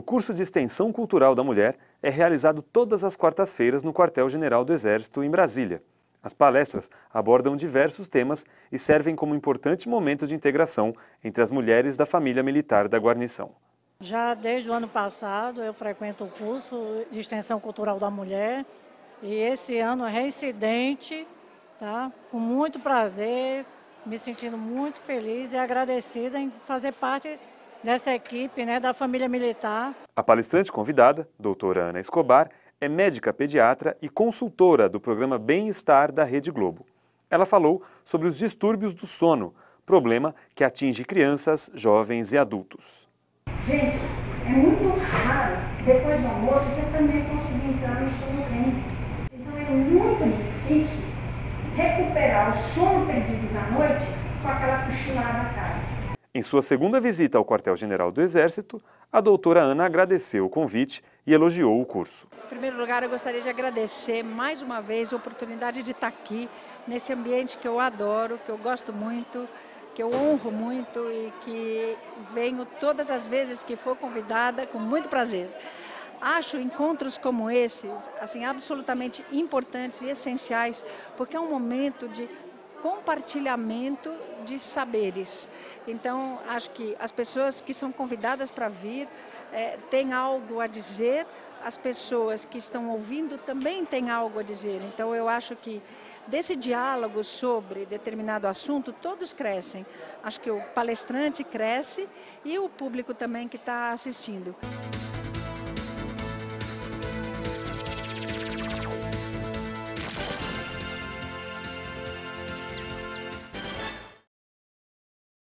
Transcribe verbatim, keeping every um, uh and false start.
O curso de Extensão Cultural da Mulher é realizado todas as quartas-feiras no Quartel General do Exército, em Brasília. As palestras abordam diversos temas e servem como importante momento de integração entre as mulheres da família militar da guarnição. Já desde o ano passado eu frequento o curso de Extensão Cultural da Mulher e esse ano é reincidente, tá? Com muito prazer, me sentindo muito feliz e agradecida em fazer parte dessa equipe, né, da família militar. A palestrante convidada, doutora Ana Escobar, é médica pediatra e consultora do programa Bem-Estar da Rede Globo. Ela falou sobre os distúrbios do sono, problema que atinge crianças, jovens e adultos. Gente, é muito raro, depois do almoço, você também conseguir entrar no sono REM. Então é muito difícil recuperar o sono perdido na noite com aquela cochilada na cara. Em sua segunda visita ao Quartel-General do Exército, a doutora Ana agradeceu o convite e elogiou o curso. Em primeiro lugar, eu gostaria de agradecer mais uma vez a oportunidade de estar aqui, nesse ambiente que eu adoro, que eu gosto muito, que eu honro muito e que venho todas as vezes que for convidada com muito prazer. Acho encontros como esses assim, absolutamente importantes e essenciais, porque é um momento de compartilhamento de saberes. Então, acho que as pessoas que são convidadas para vir é, têm algo a dizer, as pessoas que estão ouvindo também têm algo a dizer. Então, eu acho que desse diálogo sobre determinado assunto, todos crescem. Acho que o palestrante cresce e o público também que está assistindo.